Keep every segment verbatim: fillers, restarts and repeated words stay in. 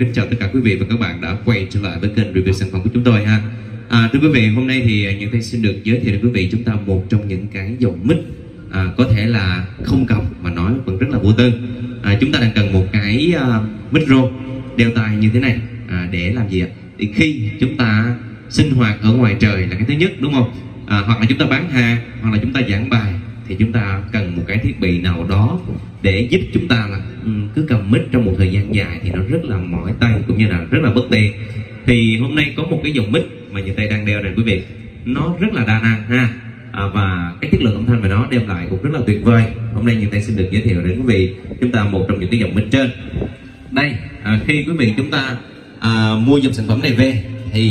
Kính chào tất cả quý vị và các bạn đã quay trở lại với kênh review sản phẩm của chúng tôi ha. À, thưa quý vị, hôm nay thì Nhật Tây xin được giới thiệu đến quý vị chúng ta một trong những cái dòng mic à, có thể là không cầm mà nói vẫn rất là vô tư. À, chúng ta đang cần một cái uh, micro đeo tai như thế này à, để làm gì ạ? Thì khi chúng ta sinh hoạt ở ngoài trời là cái thứ nhất, đúng không? À, hoặc là chúng ta bán hàng, hoặc là chúng ta giảng bài thì chúng ta cần một cái thiết bị nào đó để giúp chúng ta là cứ cầm mic trong một thời gian dài thì nó rất là mỏi tay cũng như là rất là bất tiện. Thì hôm nay có một cái dòng mic mà Nhật Tây đang đeo này quý vị, nó rất là đa năng ha, à, và cái chất lượng âm thanh mà nó đem lại cũng rất là tuyệt vời. Hôm nay Nhật Tây xin được giới thiệu đến quý vị chúng ta một trong những cái dòng mic trên đây. À, khi quý vị chúng ta à, mua dòng sản phẩm này về thì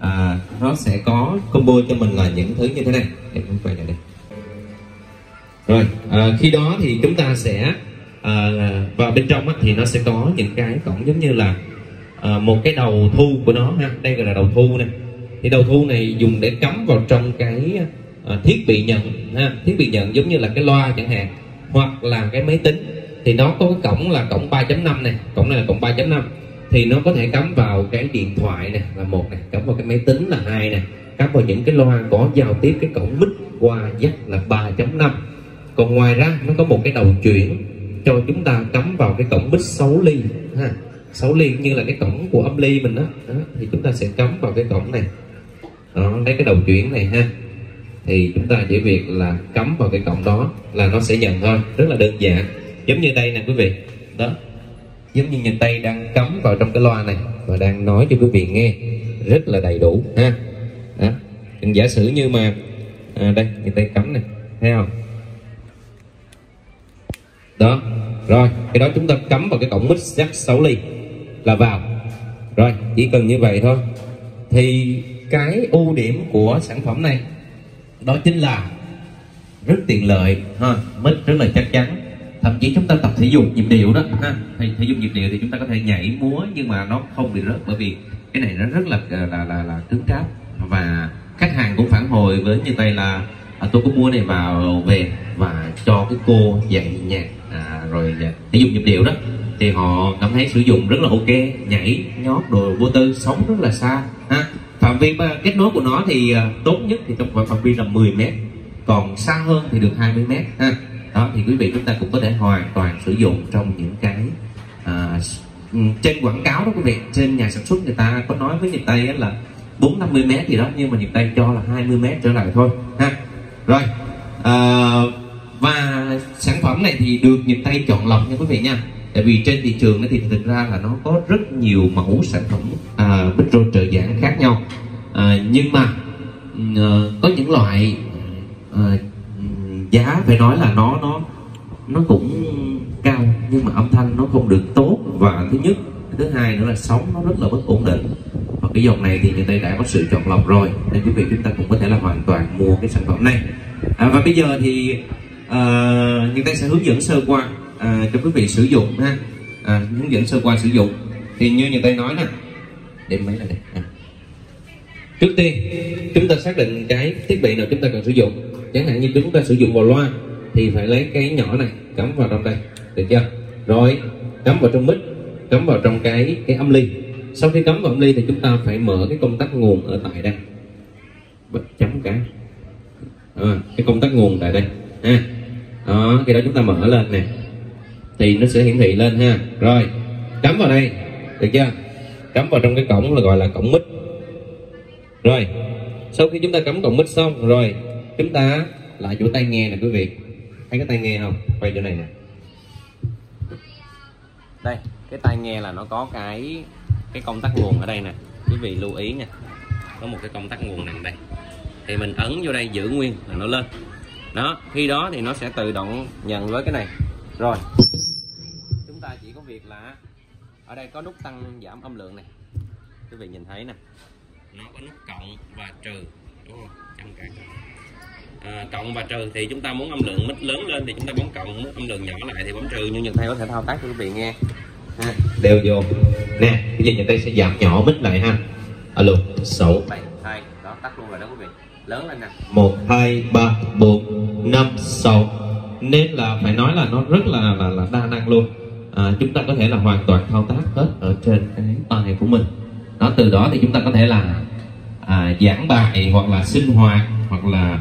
à, nó sẽ có combo cho mình là những thứ như thế này. Em cũng quay lại đây. Rồi, à, khi đó thì chúng ta sẽ à, và bên trong á, thì nó sẽ có những cái cổng giống như là à, một cái đầu thu của nó ha. Đây gọi là đầu thu nè. Thì đầu thu này dùng để cắm vào trong cái à, thiết bị nhận ha. Thiết bị nhận giống như là cái loa chẳng hạn, hoặc là cái máy tính. Thì nó có cái cổng là cổng ba chấm năm này. Cổng này là cổng ba chấm năm. Thì nó có thể cắm vào cái điện thoại nè là một này, cắm vào cái máy tính là hai nè, cắm vào những cái loa có giao tiếp cái cổng mic qua jack là ba chấm năm. Còn ngoài ra nó có một cái đầu chuyển cho chúng ta cắm vào cái cổng mic sáu ly ha. sáu ly như là cái cổng của âm ly mình đó. Đó thì chúng ta sẽ cắm vào cái cổng này. Đó, lấy cái đầu chuyển này ha. Thì chúng ta chỉ việc là cắm vào cái cổng đó là nó sẽ nhận thôi, rất là đơn giản. Giống như đây nè quý vị. Đó. Giống như Nhật Tây đang cắm vào trong cái loa này và đang nói cho quý vị nghe rất là đầy đủ ha. Đó. Giả sử như mà à, đây Nhật Tây cắm nè, thấy không? Đó, rồi, cái đó chúng ta cắm vào cái cổng mic jack sáu ly là vào. Rồi, chỉ cần như vậy thôi. Thì cái ưu điểm của sản phẩm này đó chính là rất tiện lợi ha, mic rất là chắc chắn. Thậm chí chúng ta tập thể dục nhịp điệu đó ha, thì thể dục nhịp điệu thì chúng ta có thể nhảy múa nhưng mà nó không bị rớt, bởi vì cái này nó rất là là là, là cứng cáp. Và khách hàng cũng phản hồi với Nhật Tây là à, tôi có mua này vào về và cho cái cô dạy nhạc à, rồi thể dục nhịp điệu đó thì họ cảm thấy sử dụng rất là ok, nhảy nhót đồ vô tư, sống rất là xa ha. Phạm vi kết nối của nó thì tốt nhất thì trong phạm vi là mười mét, còn xa hơn thì được hai mươi mét ha. Đó thì quý vị chúng ta cũng có thể hoàn toàn sử dụng trong những cái à, trên quảng cáo đó quý vị, trên nhà sản xuất người ta có nói với Nhật Tây là bốn năm mươi mét gì đó, nhưng mà Nhật Tây cho là hai mươi mét trở lại thôi ha. Rồi à, và sản phẩm này thì được Nhật Tây chọn lọc nha quý vị nha. Tại vì trên thị trường thì thực ra là nó có rất nhiều mẫu sản phẩm à, micro trợ giảng khác nhau à, nhưng mà à, có những loại à, giá phải nói là nó nó nó cũng cao nhưng mà âm thanh nó không được tốt, và thứ nhất thứ hai nữa là sóng nó rất là bất ổn định. Và cái dòng này thì Nhật Tây đã có sự chọn lọc rồi nên quý vị chúng ta cũng có thể là hoàn toàn mua cái sản phẩm này. À, và bây giờ thì uh, Nhật Tây sẽ hướng dẫn sơ qua uh, cho quý vị sử dụng ha. À, hướng dẫn sơ qua sử dụng thì như Nhật Tây nói nè, để máy này à. Trước tiên chúng ta xác định cái thiết bị nào chúng ta cần sử dụng. Chẳng hạn như chúng ta sử dụng vào loa thì phải lấy cái nhỏ này cắm vào trong đây, được chưa? Rồi cắm vào trong mic, cắm vào trong cái cái âm ly. Sau khi cắm vào âm ly thì chúng ta phải mở cái công tắc nguồn ở tại đây, chấm cái à, cái công tắc nguồn tại đây ha. Đó, khi đó chúng ta mở lên nè thì nó sẽ hiển thị lên ha. Rồi cắm vào đây, được chưa? Cắm vào trong cái cổng là gọi là cổng mic. Rồi sau khi chúng ta cắm cổng mic xong rồi chúng ta lại chỗ tai nghe nè quý vị, thấy cái tai nghe không? Quay chỗ này nè, đây cái tai nghe là nó có cái cái công tắc nguồn ở đây nè quý vị, lưu ý nha, có một cái công tắc nguồn nằm đây thì mình ấn vô đây giữ nguyên là nó lên. Đó khi đó thì nó sẽ tự động nhận với cái này. Rồi chúng ta chỉ có việc là ở đây có nút tăng giảm âm lượng này quý vị nhìn thấy nè, nó có nút cộng và trừ, đúng không? Trong cái à, cộng và trừ thì chúng ta muốn âm lượng mic lớn lên thì chúng ta bấm cộng, muốn âm lượng nhỏ lại thì bấm trừ. Như Nhật Tây có thể thao tác cho quý vị nghe ha, đều vô nè. Bây giờ Nhật Tây sẽ giảm nhỏ mic lại ha. Alo sáu bảy hai đó, tắt luôn rồi đó quý vị, lớn lên nè, một hai ba bốn năm sáu, nên là phải nói là nó rất là là, là đa năng luôn. à, chúng ta có thể là hoàn toàn thao tác hết ở trên cái tay này của mình. Đó, từ đó thì chúng ta có thể là à, giảng bài hoặc là sinh hoạt hoặc là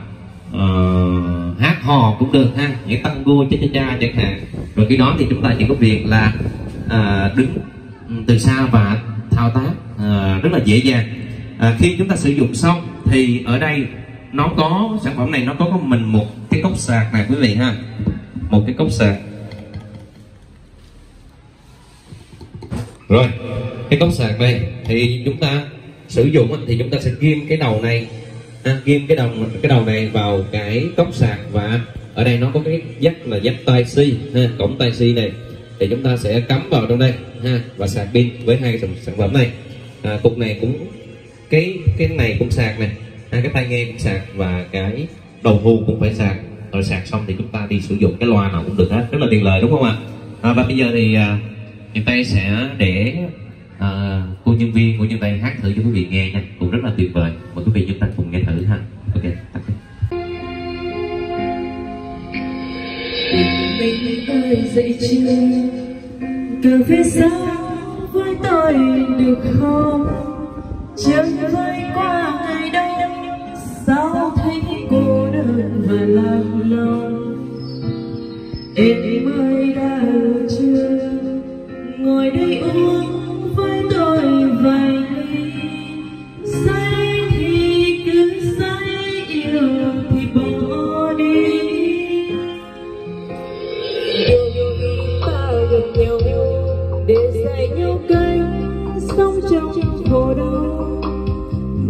uh, hát hò cũng được ha, những tango cha cha cha chẳng hạn. Rồi khi đó thì chúng ta chỉ có việc là à, đứng từ xa và thao tác à, rất là dễ dàng. À, khi chúng ta sử dụng xong thì ở đây nó có, sản phẩm này nó có của mình một cái cốc sạc này quý vị ha, một cái cốc sạc. Rồi cái cốc sạc này thì chúng ta sử dụng thì chúng ta sẽ ghim cái đầu này, à, ghim cái đầu cái đầu này vào cái cốc sạc, và ở đây nó có cái dắt là dắt tai xi, ha, cổng tai xi này thì chúng ta sẽ cắm vào trong đây ha, và sạc pin với hai sản, sản phẩm này. À, cục này cũng cái cái này cũng sạc này, à, cái tai nghe cũng sạc và cái đầu thu cũng phải sạc. Rồi sạc xong thì chúng ta đi sử dụng cái loa nào cũng được hết, rất là tiện lợi đúng không ạ? À, và bây giờ thì Nhật Tây sẽ để à, cô nhân viên của Nhật Tây hát thử cho quý vị nghe nha, cũng rất là tuyệt vời. Mời quý vị chúng ta cùng nghe thử ha. Ok, tắt đi. Tôi dậy chưa, từ phía sau với tôi được không? Chẳng vơi qua ngày đông, sao thấy cô đơn và lạc lòng. Em ơi đã chưa, ngồi đây uống với tôi vài ly. Say thì cứ say, yêu thì bỏ đi. Điều chúng ta gặp nhau để dạy nhau cách sống trong khổ đau.